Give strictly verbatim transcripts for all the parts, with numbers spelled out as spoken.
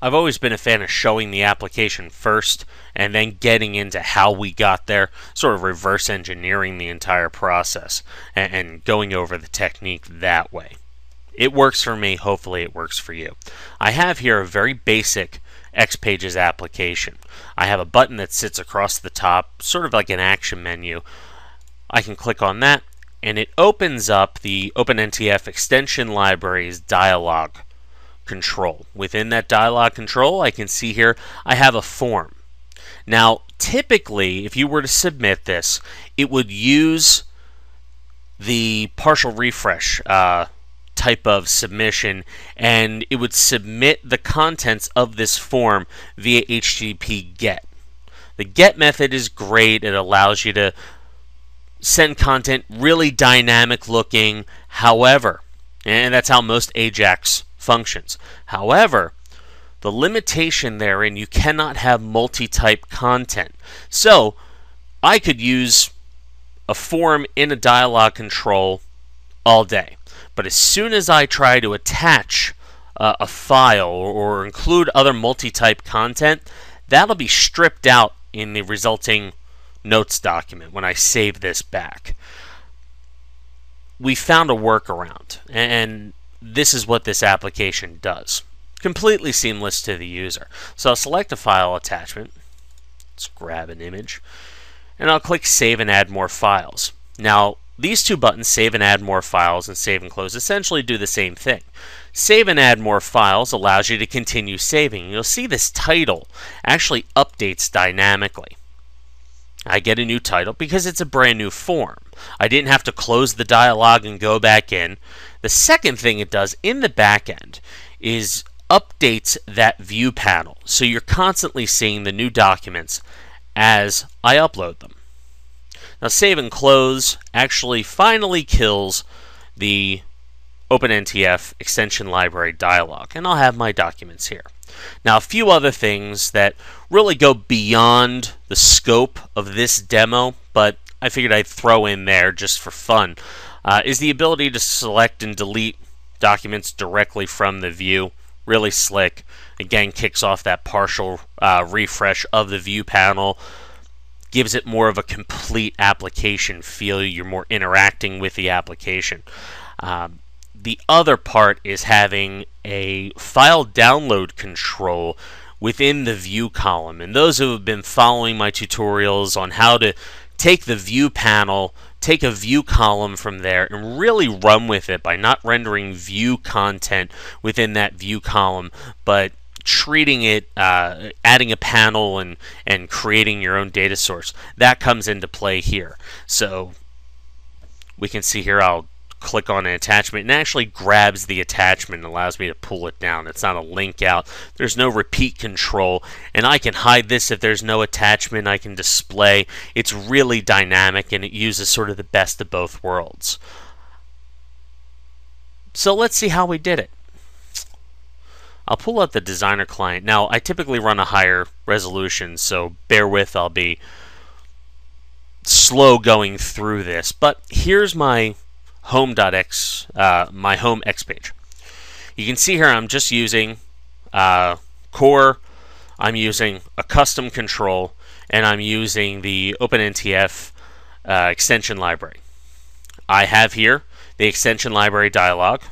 I've always been a fan of showing the application first and then getting into how we got there, sort of reverse engineering the entire process and, and going over the technique that way. It works for me. Hopefully it works for you. I have here a very basic XPages application. I have a button that sits across the top, sort of like an action menu. I can click on that and it opens up the OpenNTF Extension Libraries dialog control. Within that dialog control, I can see here I have a form. Now, typically, if you were to submit this, it would use the partial refresh uh, type of submission, and it would submit the contents of this form via H T T P GET. The GET method is great. It allows you to send content really dynamic looking, however, and that's how most Ajax functions. However, the limitation therein, you cannot have multi-type content. So I could use a form in a dialog control all day. But as soon as I try to attach uh, a file or, or include other multi-type content, that'll be stripped out in the resulting notes document when I save this back. We found a workaround, and this is what this application does. Completely seamless to the user. So I'll select a file attachment. Let's grab an image. And I'll click Save and Add More Files. Now, these two buttons, Save and Add More Files and Save and Close, essentially do the same thing. Save and Add More Files allows you to continue saving. You'll see this title actually updates dynamically. I get a new title because it's a brand new form. I didn't have to close the dialog and go back in. The second thing it does in the back end is updates that view panel. So you're constantly seeing the new documents as I upload them. Now, Save and Close actually finally kills the OpenNTF Extension Library dialog, and I'll have my documents here. Now, a few other things that really go beyond the scope of this demo, but I figured I'd throw in there just for fun, uh, is the ability to select and delete documents directly from the view. Really slick. Again, kicks off that partial uh, refresh of the view panel. Gives it more of a complete application feel. You're more interacting with the application. Um, the other part is having a file download control within the view column. And those who have been following my tutorials on how to take the view panel, take a view column from there, and really run with it by not rendering view content within that view column, but treating it, uh, adding a panel and, and creating your own data source. That comes into play here. So we can see here, I'll click on an attachment and actually grabs the attachment and allows me to pull it down. It's not a link out. There's no repeat control, and I can hide this if there's no attachment. I can display. It's really dynamic, and it uses sort of the best of both worlds. So let's see how we did it. I'll pull up the designer client. Now, I typically run a higher resolution, so bear with, I'll be slow going through this. But here's my Home.x, uh, my Home X page. You can see here I'm just using uh, core, I'm using a custom control, and I'm using the OpenNTF uh, extension library. I have here the extension library dialog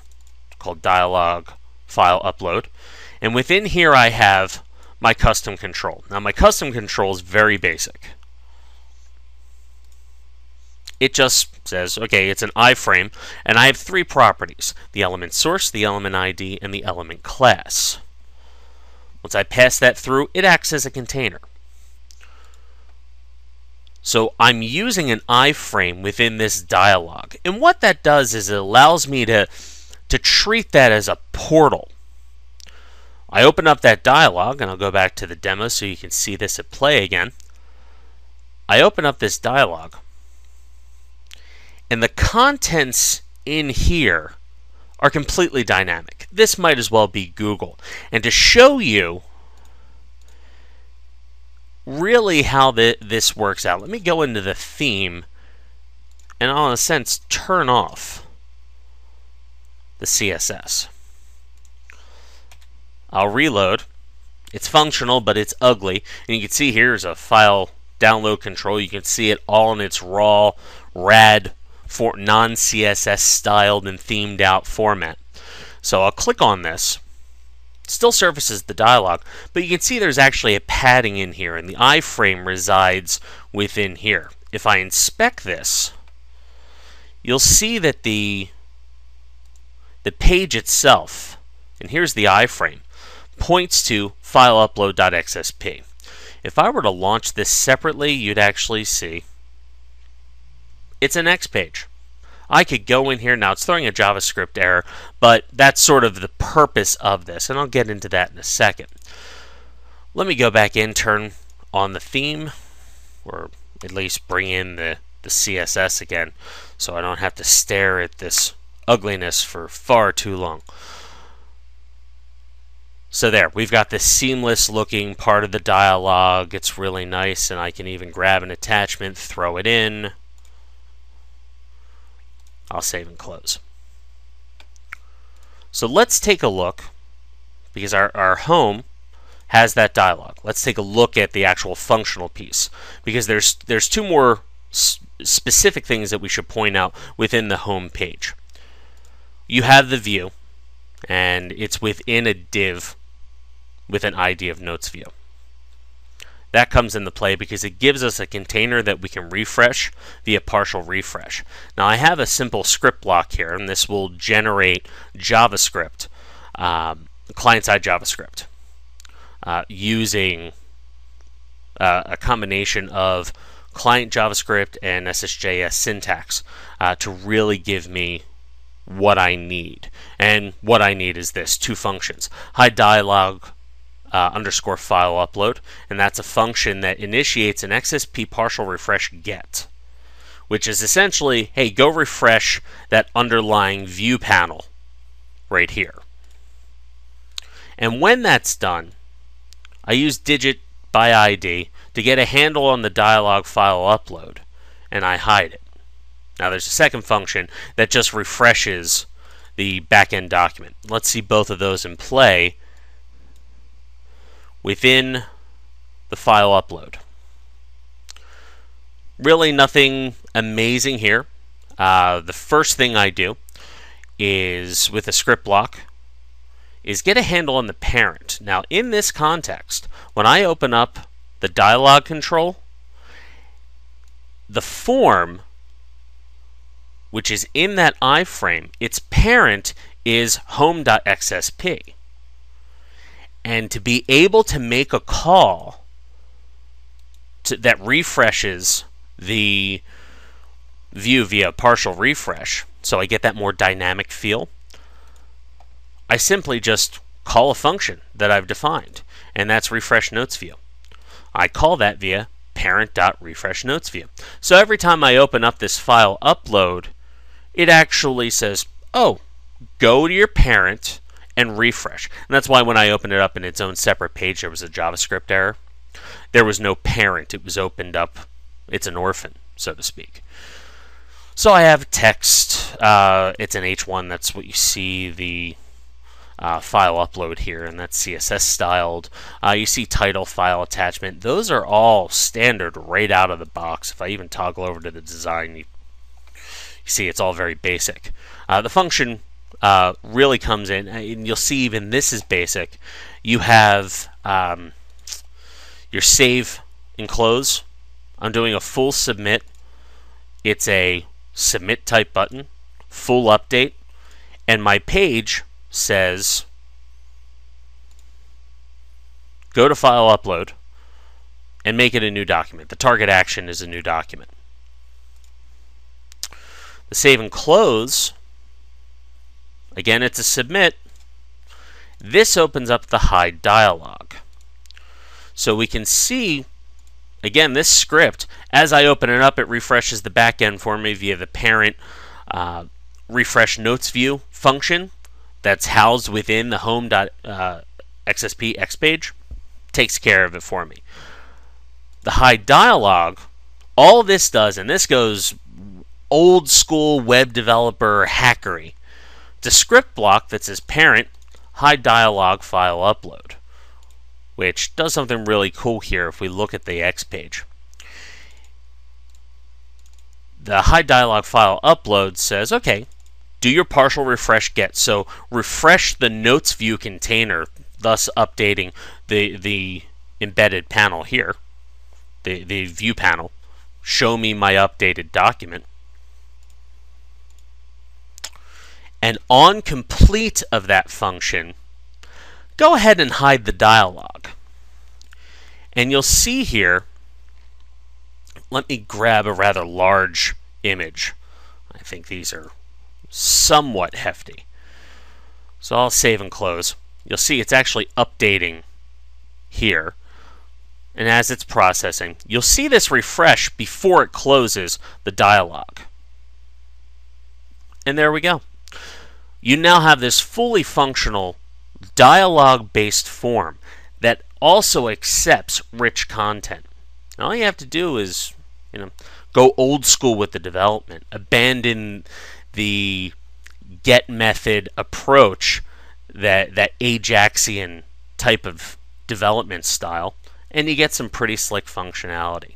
called dialog file upload, and within here I have my custom control. Now, my custom control is very basic. It just says, okay, it's an iframe, and I have three properties: the element source, the element I D, and the element class. Once I pass that through, it acts as a container. So I'm using an iframe within this dialog, and what that does is it allows me to to treat that as a portal. I open up that dialog, and I'll go back to the demo so you can see this at play again. I open up this dialog, and the contents in here are completely dynamic. This might as well be Google. And to show you really how the, this works out, let me go into the theme and I'll, in a sense, turn off the C S S. I'll reload, It's functional, but it's ugly. And you can see here's a file download control. You can see it all in its raw, rad, for non-C S S styled and themed out format. So I'll click on this. It still surfaces the dialog, but you can see there's actually a padding in here, and the iframe resides within here. If I inspect this, you'll see that the the page itself, and here's the iframe, points to file upload dot x s p. If I were to launch this separately, you'd actually see it's an XPage. I could go in here. Now it's throwing a JavaScript error, but that's sort of the purpose of this, and I'll get into that in a second. Let me go back in, turn on the theme, or at least bring in the, the C S S again, so I don't have to stare at this ugliness for far too long. So there, we've got this seamless looking part of the dialogue. It's really nice, and I can even grab an attachment, throw it in. I'll save and close. So let's take a look, because our, our home has that dialogue. Let's take a look at the actual functional piece, because there's, there's two more specific things that we should point out within the home page. You have the view, and it's within a div with an I D of notes view. That comes into play because it gives us a container that we can refresh via partial refresh. Now I have a simple script block here, and this will generate JavaScript, um, client-side JavaScript, uh, using uh, a combination of client JavaScript and S S J S syntax uh, to really give me what I need. And what I need is this, two functions, hide dialog uh, underscore file upload, and that's a function that initiates an X S P partial refresh get, which is essentially, hey, go refresh that underlying view panel right here. And when that's done, I use digit by I D to get a handle on the dialog file upload, and I hide it. Now there's a second function that just refreshes the backend document. Let's see both of those in play within the file upload. Really nothing amazing here. Uh, the first thing I do is with a script block is get a handle on the parent. Now in this context, when I open up the dialog control, the form, which is in that iframe, its parent is home dot x s p. And to be able to make a call to, that refreshes the view via partial refresh, so I get that more dynamic feel, I simply just call a function that I've defined, and that's refresh notes view. I call that via parent dot refresh notes view. So every time I open up this file upload, it actually says, oh, go to your parent and refresh. And that's why when I opened it up in its own separate page, there was a JavaScript error. There was no parent. It was opened up. It's an orphan, so to speak. So I have text. Uh, it's an H one. That's what you see the uh, file upload here, and that's C S S styled. Uh, you see title, file, attachment. Those are all standard right out of the box. If I even toggle over to the design, you You see, it's all very basic. Uh, the function uh, really comes in, and you'll see even this is basic. You have um, your save and close. I'm doing a full submit. It's a submit type button, full update, and my page says go to file upload and make it a new document. The target action is a new document. The save and close, again, it's a submit. This opens up the hide dialog. So we can see, again, this script, as I open it up, it refreshes the backend for me via the parent uh, refresh notes view function that's housed within the home dot x s p XPage, takes care of it for me. The hide dialog, all this does, and this goes old school web developer hackery. The script block that says parent hide dialog file upload. which does something really cool here if we look at the X page. The hide dialog file upload says, okay, do your partial refresh get. So refresh the notes view container, thus updating the, the embedded panel here, the, the view panel. Show me my updated document. And on complete of that function, go ahead and hide the dialog. And you'll see here, let me grab a rather large image. I think these are somewhat hefty. So I'll save and close. You'll see it's actually updating here. And as it's processing, you'll see this refresh before it closes the dialog. And there we go. You now have this fully functional dialog-based form that also accepts rich content. And all you have to do is, you know, go old school with the development. Abandon the get method approach, that, that Ajaxian type of development style, and you get some pretty slick functionality.